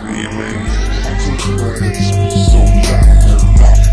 Feelings, so bad.